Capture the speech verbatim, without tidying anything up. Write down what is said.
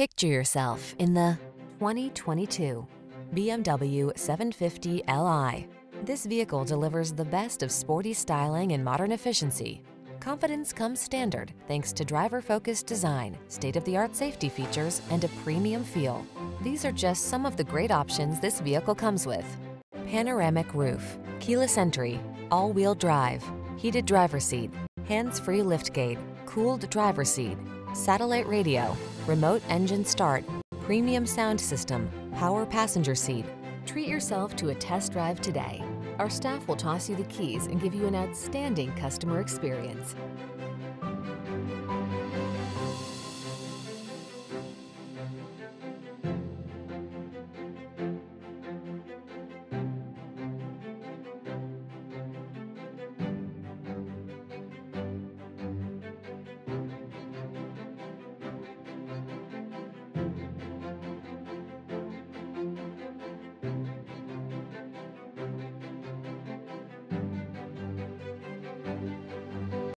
Picture yourself in the twenty twenty-two B M W seven fifty L I. This vehicle delivers the best of sporty styling and modern efficiency. Confidence comes standard thanks to driver-focused design, state-of-the-art safety features, and a premium feel. These are just some of the great options this vehicle comes with: panoramic roof, keyless entry, all-wheel drive, heated driver's seat, hands-free liftgate, cooled driver's seat, satellite radio, remote engine start, premium sound system, power passenger seat. Treat yourself to a test drive today. Our staff will toss you the keys and give you an outstanding customer experience.